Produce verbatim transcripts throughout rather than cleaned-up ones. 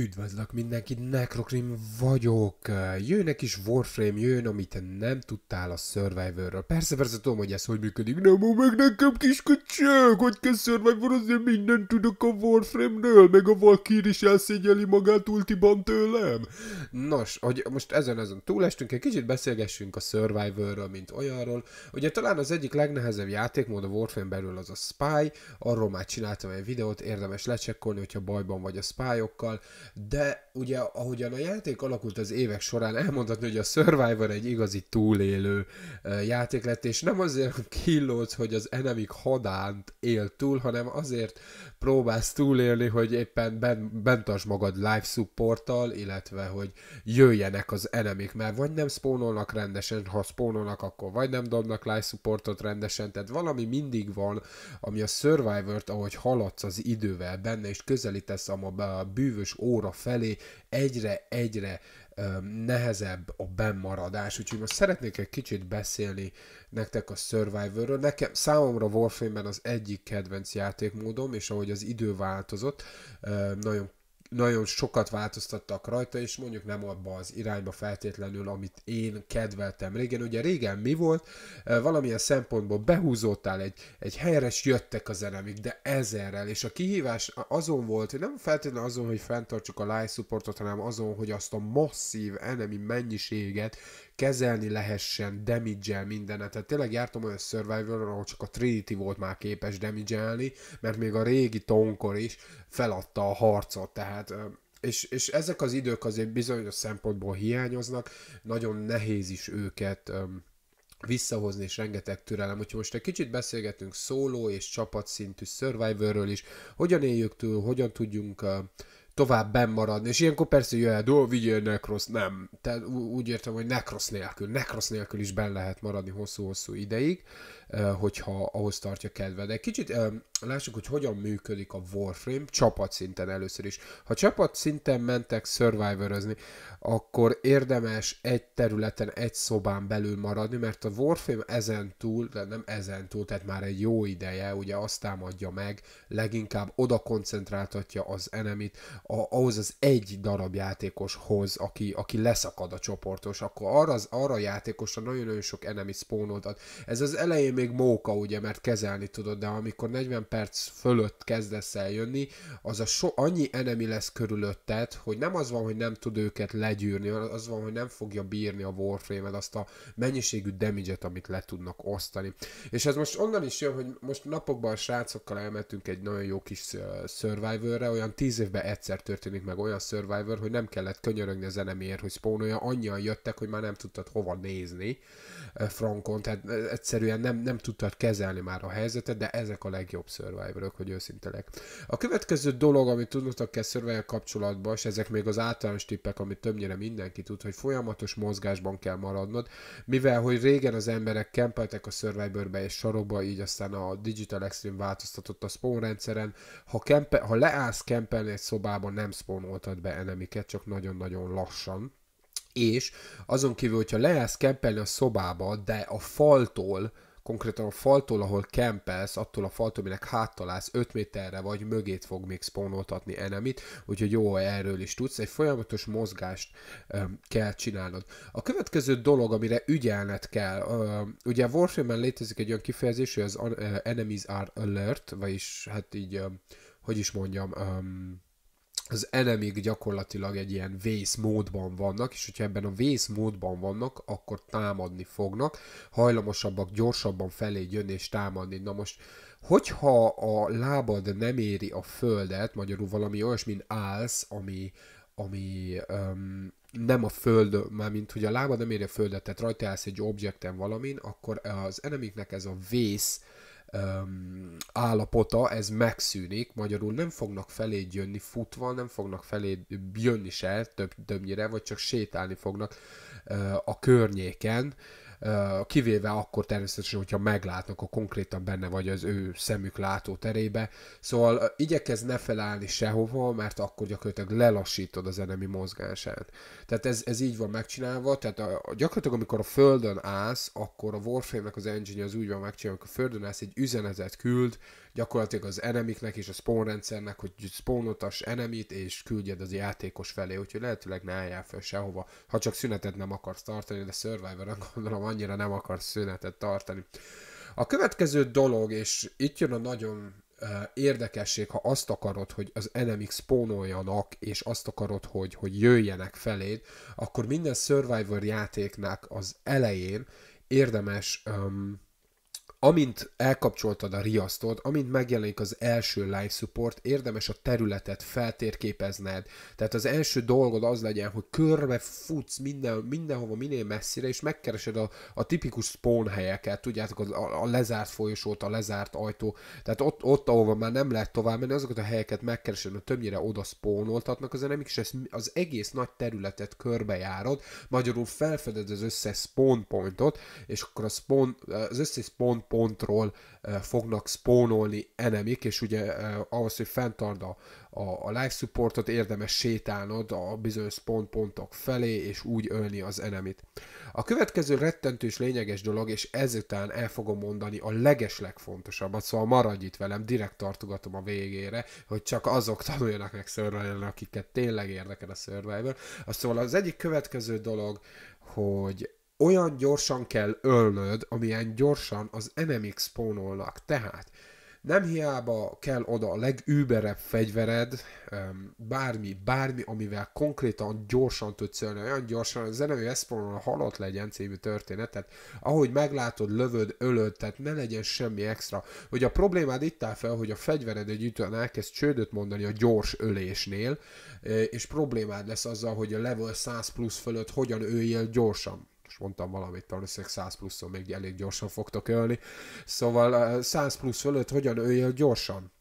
Üdvözlök mindenkit, Nekrokrim vagyok. Jönnek is Warframe, jön, amit nem tudtál a Survivorről. Persze, persze tudom, hogy ez hogy működik. Nem mond meg nekem, kiskocsák, hogy kell Survivorozni, mindent tudok a Warframe-nől, meg a Valkyr is elszégyeli magát ultiban tőlem. Nos, hogy most ezen-ezen túlestünk, egy kicsit beszélgessünk a Survivorről, mint olyanról. Ugye talán az egyik legnehezebb játékmód a Warframe belül az a Spy, arról már csináltam egy videót, érdemes lecsekkolni, hogyha bajban vagy a Spy-okkal. De ugye, ahogyan a játék alakult az évek során, elmondhatni, hogy a Survivor egy igazi túlélő játék lett, és nem azért killódsz, hogy az enemik hadánt él túl, hanem azért próbálsz túlélni, hogy éppen ben, bent tartsd magad live supporttal, illetve hogy jöjjenek az enemik, mert vagy nem spónolnak rendesen, ha spónolnak, akkor vagy nem dobnak live supportot rendesen, tehát valami mindig van, ami a Survivort, ahogy haladsz az idővel benne, és közelítesz a bűvös óra felé, egyre-egyre um, nehezebb a bennmaradás. Úgyhogy most szeretnék egy kicsit beszélni nektek a Survivorről. Nekem, számomra Warframe-ben az egyik kedvenc játékmódom, és ahogy az idő változott, um, nagyon Nagyon sokat változtattak rajta, és mondjuk nem abba az irányba feltétlenül, amit én kedveltem régen. Ugye régen mi volt? Valamilyen szempontból behúzódtál egy, egy helyre, és jöttek az enemik, de ezerrel. És a kihívás azon volt, hogy nem feltétlenül azon, hogy fenntartsuk a live supportot, hanem azon, hogy azt a masszív enemi mennyiséget kezelni lehessen, damage-el mindenet. Tehát tényleg jártam olyan Survivor-on, ahol csak a Trinity volt már képes damage-elni, mert még a régi Tonkor is feladta a harcot, tehát... És, és ezek az idők azért bizonyos szempontból hiányoznak, nagyon nehéz is őket visszahozni, és rengeteg türelem. Úgyhogy most egy kicsit beszélgetünk szóló és csapatszintű Survivorről is, hogyan éljük túl, hogyan tudjunk... tovább benn maradni, és ilyenkor persze jöhet, ó, vigyél Nekrosz, nem. Tehát úgy értem, hogy Nekrosz nélkül, Nekrosz nélkül is benn lehet maradni hosszú-hosszú ideig, hogyha ahhoz tartja kedve. De egy kicsit lássuk, hogy hogyan működik a Warframe csapatszinten először is. Ha csapatszinten mentek Survivorozni, akkor érdemes egy területen, egy szobán belül maradni, mert a Warframe ezen túl, de nem ezen túl, tehát már egy jó ideje, ugye azt támadja meg, leginkább oda koncentráltatja az enemit, A, ahhoz az egy darab játékoshoz, aki, aki leszakad a csoportos, akkor arra, az, arra a játékosra nagyon-nagyon sok enemi spónoltad. Ez az elején még móka, ugye, mert kezelni tudod, de amikor negyven perc fölött kezdesz eljönni, az a so, annyi enemi lesz körülötted, hogy nem az van, hogy nem tud őket legyűrni, az van, hogy nem fogja bírni a Warframe-et, azt a mennyiségű damage-et, amit le tudnak osztani. És ez most onnan is jön, hogy most napokban a srácokkal elmentünk egy nagyon jó kis uh, Survivor-re, olyan tíz évben egyszer történik meg olyan Survivor, hogy nem kellett könyörögni az enemiért, hogy spónolja, annyian jöttek, hogy már nem tudtad hova nézni frankon, tehát egyszerűen nem, nem tudtad kezelni már a helyzetet, de ezek a legjobb Survivorok, hogy őszintelek. A következő dolog, amit tudnotok kell Survivor kapcsolatban, és ezek még az általános tippek, amit többnyire mindenki tud, hogy folyamatos mozgásban kell maradnod, mivel hogy régen az emberek kempeltek a Survivorbe és sarokba, így aztán a Digital Extreme változtatott a spawn rendszeren. Ha, kempe, ha leállsz kempelni egy szobában, nem spawnoltad be enemiket, csak nagyon-nagyon lassan. És azon kívül, hogyha leállsz kempelni a szobába, de a faltól, konkrétan a faltól, ahol kempelsz, attól a faltól, aminek háttal állsz, öt méterre vagy mögét fog még spawnoltatni enemit, úgyhogy jó, erről is tudsz, egy folyamatos mozgást um, kell csinálnod. A következő dolog, amire ügyelned kell, um, ugye Warframe-ben létezik egy olyan kifejezés, hogy az uh, enemies are alert, vagyis hát így, um, hogy is mondjam, um, az enemik gyakorlatilag egy ilyen vészmódban vannak, és hogyha ebben a vészmódban vannak, akkor támadni fognak, hajlamosabbak, gyorsabban felé jönni és támadni. Na most, hogyha a lábad nem éri a földet, magyarul valami olyasmin állsz, ami... ami um, nem a föld, már mint hogy a lábad nem éri a földet, tehát rajta állsz egy objekten valamin, akkor az enemiknek ez a vész Um, állapota, ez megszűnik, magyarul nem fognak felé jönni futva, nem fognak felé jönni se több, többnyire, vagy csak sétálni fognak uh, a környéken, kivéve akkor természetesen, hogyha meglátnak, a konkrétan benne vagy az ő szemük látóterébe. Szóval igyekez ne felállni sehova, mert akkor gyakorlatilag lelassítod az enemi mozgását. Tehát ez, ez így van megcsinálva, tehát a, gyakorlatilag amikor a földön állsz, akkor a Warframe-nek az engine az úgy van megcsinálva, hogy a földön állsz, egy üzenetet küld gyakorlatilag az enemiknek és a spawn rendszernek, hogy spawnotas enemit és küldjed az játékos felé, úgyhogy lehetőleg ne álljál fel sehova, ha csak szünetet nem akarsz tartani, de Survivor-en gondolom annyira nem akarsz szünetet tartani. A következő dolog, és itt jön a nagyon érdekesség, ha azt akarod, hogy az enemik spónoljanak, és azt akarod, hogy, hogy jöjjenek feléd, akkor minden Survivor játéknak az elején érdemes, um, amint elkapcsoltad a riasztót, amint megjelenik az első live support, érdemes a területet feltérképezned. Tehát az első dolgod az legyen, hogy körbe futsz minden, mindenhova, minél messzire, és megkeresed a, a tipikus spawn helyeket, tudjátok, a, a lezárt folyosót, a lezárt ajtó, tehát ott, ott, ahova már nem lehet tovább menni, azokat a helyeket megkeresed, mert többnyire oda spawnoltatnak az enemik, és ezt, az egész nagy területet körbejárod, magyarul felfeded az összes spawn pointot, és akkor a spawn, az összes spawn pontról fognak spawnolni enemik, és ugye ahhoz, hogy fenntartsd a, a, a live supportot, érdemes sétálnod a bizonyos spawn pontok felé, és úgy ölni az enemit. A következő rettentő és lényeges dolog, és ezután el fogom mondani a legeslegfontosabbat, szóval maradj itt velem, direkt tartogatom a végére, hogy csak azok tanuljanak meg Survivor-en, akiket tényleg érdekel a Survivor. Szóval az egyik következő dolog, hogy olyan gyorsan kell ölnöd, amilyen gyorsan az enemik spawnolnak. Tehát nem hiába kell oda a legüberebb fegyvered, bármi, bármi, amivel konkrétan gyorsan tudsz ölni, olyan gyorsan, az enemi spawnol a halott legyen című történet, tehát ahogy meglátod, lövöd, ölöd, tehát ne legyen semmi extra. Hogy a problémád itt áll fel, hogy a fegyvered egy ütően elkezd csődöt mondani a gyors ölésnél, és problémád lesz azzal, hogy a level száz plusz fölött hogyan öljél gyorsan. Most mondtam valamit, valószínűleg száz pluszon még elég gyorsan fogtok ölni. Szóval száz plusz fölött hogyan öljél gyorsan?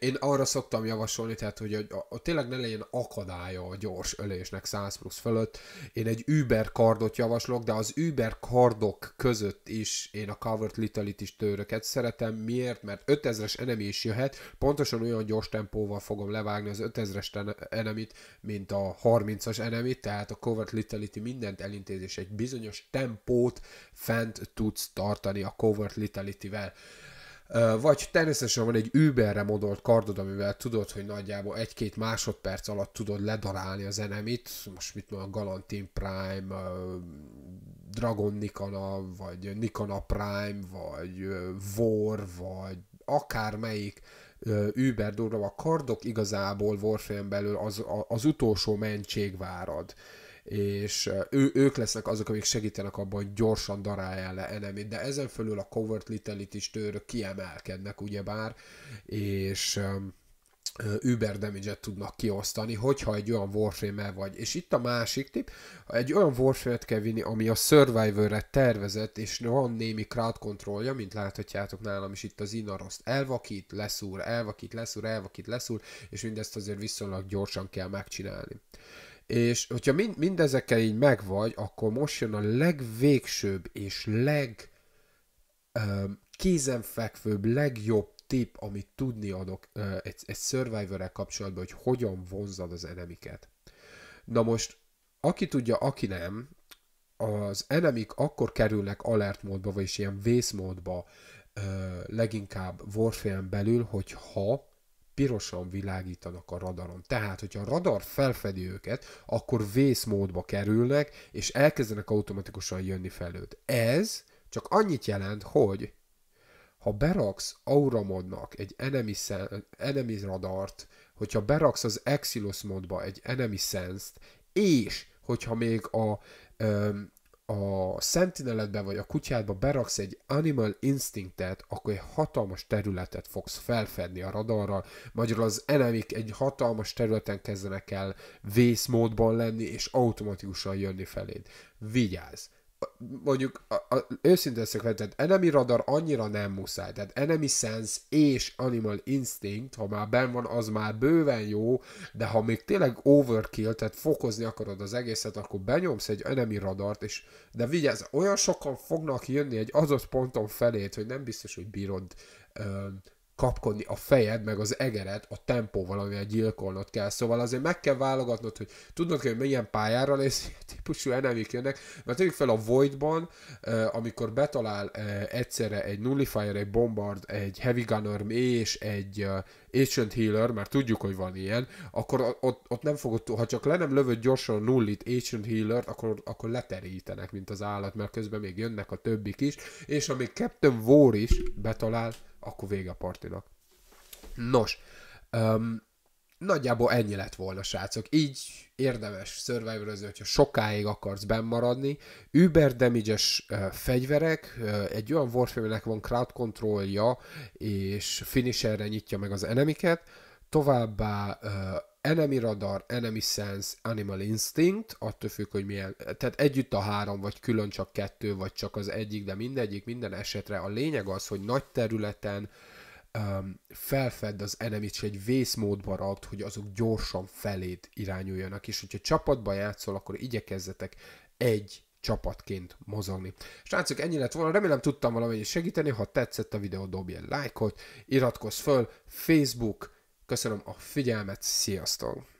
Én arra szoktam javasolni, tehát, hogy a, a, a, tényleg ne legyen akadálya a gyors ölésnek száz plusz fölött. Én egy Uber kardot javaslok, de az Uber kardok között is én a Covert Litelit is töröket szeretem. Miért? Mert ötezres enemi is jöhet, pontosan olyan gyors tempóval fogom levágni az ötezres enemit, mint a harmincas enemit, tehát a Covert Litelit mindent elintéz, és egy bizonyos tempót fent tudsz tartani a Covert Litelitivel. Vagy természetesen van egy Uberre modolt kardod, amivel tudod, hogy nagyjából egy-két másodperc alatt tudod ledarálni az enemit, most mit mondom, Galantin Prime, Dragon Nikona, vagy Nikona Prime, vagy War, vagy akármelyik Uber durva, a kardok igazából Warframe belül az, az utolsó mentségvárad, és ő, ők lesznek azok, amik segítenek abban, hogy gyorsan daráljál le enemit, de ezen fölül a Covert Litelit is tőrök kiemelkednek ugyebár, és Uber damage-et tudnak kiosztani, hogyha egy olyan Warframe-el vagy. És itt a másik tipp, egy olyan Warframe-et kell vinni, ami a Survivor-re tervezett, és van némi crowd controlja, mint láthatjátok nálam is itt az Inaroszt elvakít, leszúr, elvakít, leszúr, elvakít, leszúr, és mindezt azért viszonylag gyorsan kell megcsinálni. És hogyha mind, mindezekkel így megvagy, akkor most jön a legvégsőbb és legkézenfekvőbb, legjobb tipp, amit tudni adok ö, egy, egy Survivor-rel kapcsolatban, hogy hogyan vonzad az enemiket. Na most, aki tudja, aki nem, az enemik akkor kerülnek alert módba, vagyis ilyen vészmódba ö, leginkább Warframe-en belül, hogyha pirosan világítanak a radaron. Tehát, hogyha a radar felfedi őket, akkor vészmódba kerülnek, és elkezdenek automatikusan jönni felőd. Ez csak annyit jelent, hogy ha beraksz auramodnak egy enemy, enemy radart, hogyha beraksz az Exilos modba egy enemy sense-t, és hogyha még a um, a Sentinel-edbe vagy a kutyádba beraksz egy Animal Instinct-et, akkor egy hatalmas területet fogsz felfedni a radarral, magyarul az enemik egy hatalmas területen kezdenek el vészmódban lenni, és automatikusan jönni feléd. Vigyázz! mondjuk a, a, őszintén szokva, tehát enemy radar annyira nem muszáj, tehát enemy sense és animal instinct, ha már benn van, az már bőven jó, de ha még tényleg overkill, tehát fokozni akarod az egészet, akkor benyomsz egy enemy radart, és de vigyázz, olyan sokan fognak jönni egy azos ponton felét, hogy nem biztos, hogy bírod ö, kapkodni a fejed, meg az egeret a tempóval, amivel gyilkolnod kell. Szóval azért meg kell válogatnod, hogy tudnod kell, hogy milyen pályára lesz, típusú enemik jönnek, mert tegyük fel a Voidban, amikor betalál egyszerre egy Nullifier, egy Bombard, egy Heavy Gunner és egy Ancient Healer, mert tudjuk, hogy van ilyen, akkor ott, ott nem fogod, ha csak le nem lövöd gyorsan a nullit, Ancient Healert, akkor, akkor leterítenek, mint az állat, mert közben még jönnek a többik is, és amíg Captain War is betalál, akkor vége a partinak. Nos, um, nagyjából ennyi lett volna, srácok. Így érdemes survivorozni, hogyha sokáig akarsz benn maradni. Über damage-es uh, fegyverek, uh, egy olyan Warframe-nek van crowd controlja, és finisherre nyitja meg az enemiket. Továbbá uh, enemy radar, enemy sense, animal instinct, attól függ, hogy milyen, tehát együtt a három, vagy külön csak kettő, vagy csak az egyik, de mindegyik, minden esetre a lényeg az, hogy nagy területen um, felfedd az enemy és egy vészmódba rakd, hogy azok gyorsan felét irányuljanak, és hogyha csapatba játszol, akkor igyekezzetek egy csapatként mozogni. Srácok, ennyi lett volna, remélem tudtam valamennyit segíteni, ha tetszett a videó, dobj egy lájkot, iratkozz föl, Facebook. Köszönöm a figyelmet, sziasztok!